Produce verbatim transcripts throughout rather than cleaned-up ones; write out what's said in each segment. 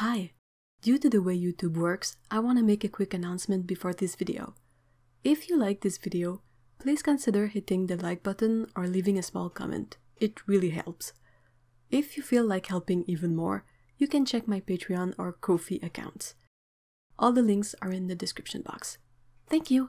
Hi! Due to the way YouTube works, I want to make a quick announcement before this video. If you like this video, please consider hitting the like button or leaving a small comment. It really helps. If you feel like helping even more, you can check my Patreon or Ko-fi accounts. All the links are in the description box. Thank you!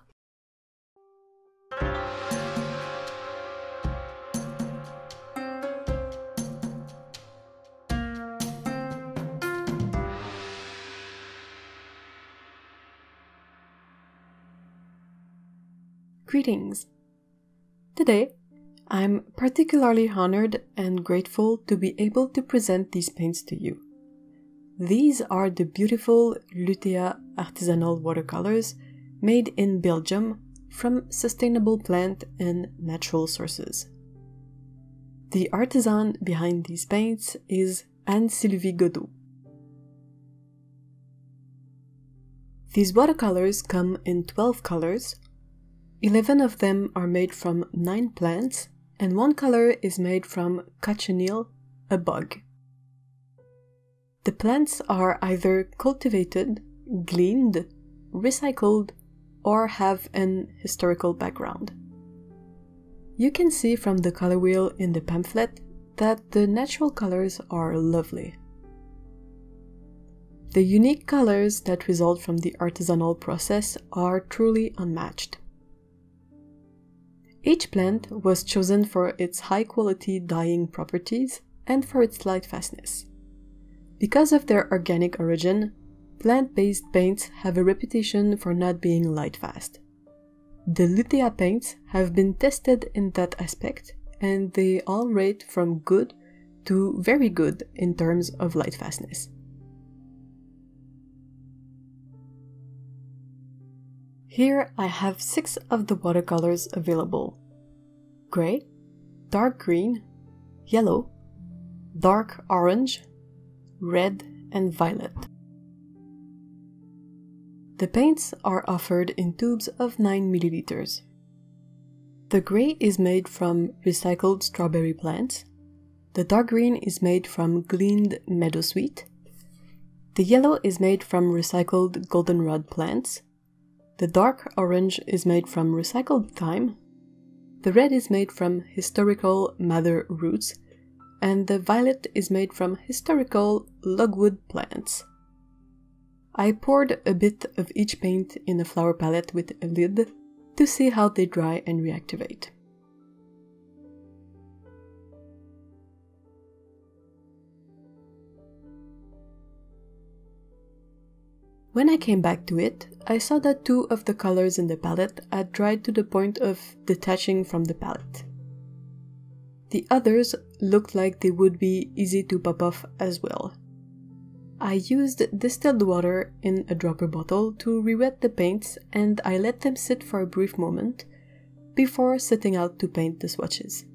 Greetings! Today, I'm particularly honored and grateful to be able to present these paints to you. These are the beautiful Lutea artisanal watercolors made in Belgium from sustainable plant and natural sources. The artisan behind these paints is Anne-Sylvie Godot. These watercolors come in twelve colors. eleven of them are made from nine plants, and one color is made from cochineal, a bug. The plants are either cultivated, gleaned, recycled, or have an historical background. You can see from the color wheel in the pamphlet that the natural colors are lovely. The unique colors that result from the artisanal process are truly unmatched. Each plant was chosen for its high-quality dyeing properties and for its lightfastness. Because of their organic origin, plant-based paints have a reputation for not being lightfast. The Lutea paints have been tested in that aspect, and they all rate from good to very good in terms of lightfastness. Here I have six of the watercolors available: grey, dark green, yellow, dark orange, red and violet. The paints are offered in tubes of nine milliliters. The grey is made from recycled strawberry plants, the dark green is made from gleaned meadowsweet, the yellow is made from recycled goldenrod plants, the dark orange is made from recycled thyme, the red is made from historical madder roots, and the violet is made from historical logwood plants. I poured a bit of each paint in a flower palette with a lid to see how they dry and reactivate. When I came back to it, I saw that two of the colors in the palette had dried to the point of detaching from the palette. The others looked like they would be easy to pop off as well. I used distilled water in a dropper bottle to re-wet the paints, and I let them sit for a brief moment before setting out to paint the swatches.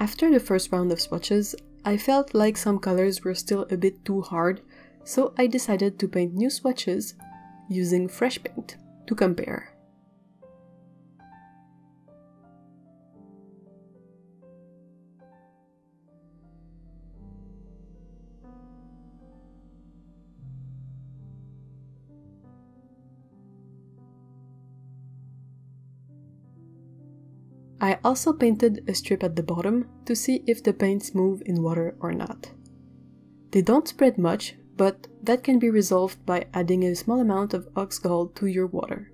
After the first round of swatches, I felt like some colors were still a bit too hard, so I decided to paint new swatches using fresh paint to compare. I also painted a strip at the bottom to see if the paints move in water or not. They don't spread much, but that can be resolved by adding a small amount of oxgall to your water.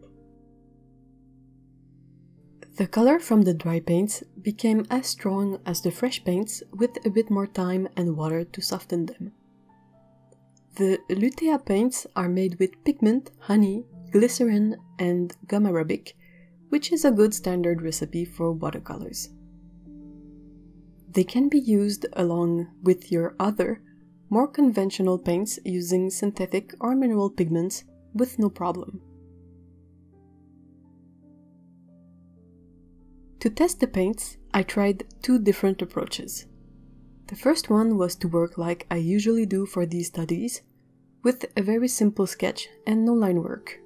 The color from the dry paints became as strong as the fresh paints with a bit more time and water to soften them. The Lutea paints are made with pigment, honey, glycerin and gum arabic, which is a good standard recipe for watercolors. They can be used along with your other More conventional paints using synthetic or mineral pigments with no problem. To test the paints, I tried two different approaches. The first one was to work like I usually do for these studies, with a very simple sketch and no line work.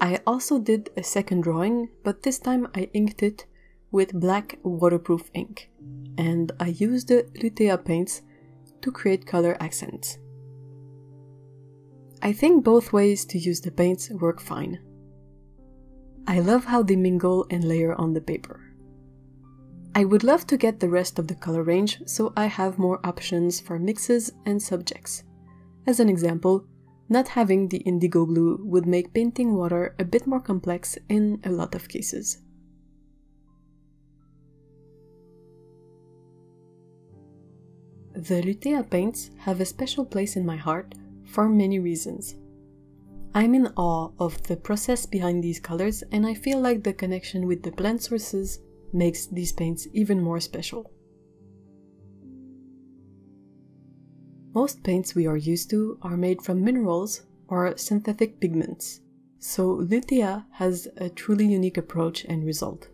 I also did a second drawing, but this time I inked it with black waterproof ink, and I used the Lutea paints to create color accents. I think both ways to use the paints work fine. I love how they mingle and layer on the paper. I would love to get the rest of the color range so I have more options for mixes and subjects. As an example, not having the indigo blue would make painting water a bit more complex in a lot of cases. The Lutea paints have a special place in my heart for many reasons. I'm in awe of the process behind these colors, and I feel like the connection with the plant sources makes these paints even more special. Most paints we are used to are made from minerals or synthetic pigments, so Lutea has a truly unique approach and result.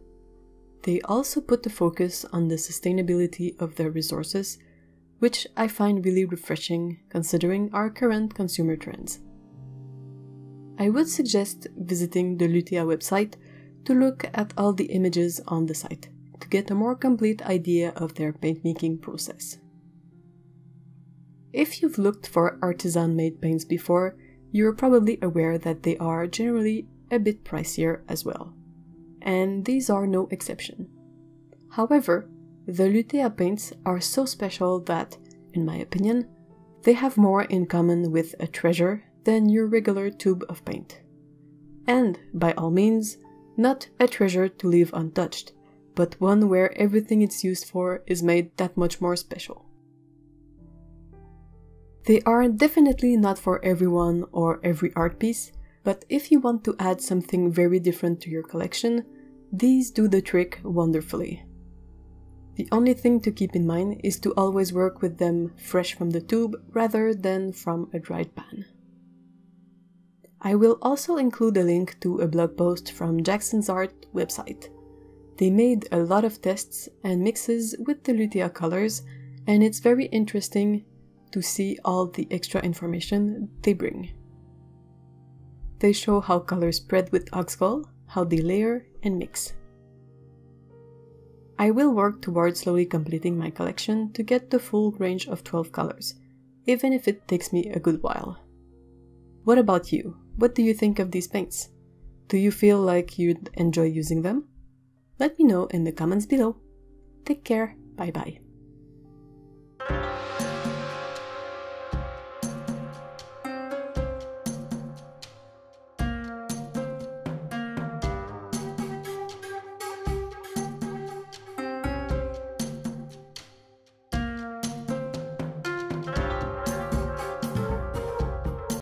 They also put the focus on the sustainability of their resources, which I find really refreshing considering our current consumer trends. I would suggest visiting the Lutea website to look at all the images on the site to get a more complete idea of their paint-making process. If you've looked for artisan-made paints before, you're probably aware that they are generally a bit pricier as well, and these are no exception. However, the Lutea paints are so special that, in my opinion, they have more in common with a treasure than your regular tube of paint. And, by all means, not a treasure to leave untouched, but one where everything it's used for is made that much more special. They are definitely not for everyone or every art piece, but if you want to add something very different to your collection, these do the trick wonderfully. The only thing to keep in mind is to always work with them fresh from the tube rather than from a dried pan. I will also include a link to a blog post from Jackson's Art website. They made a lot of tests and mixes with the Lutea colors, and it's very interesting to see all the extra information they bring. They show how colors spread with oxgall, how they layer and mix. I will work towards slowly completing my collection to get the full range of twelve colors, even if it takes me a good while. What about you? What do you think of these paints? Do you feel like you'd enjoy using them? Let me know in the comments below. Take care, bye bye.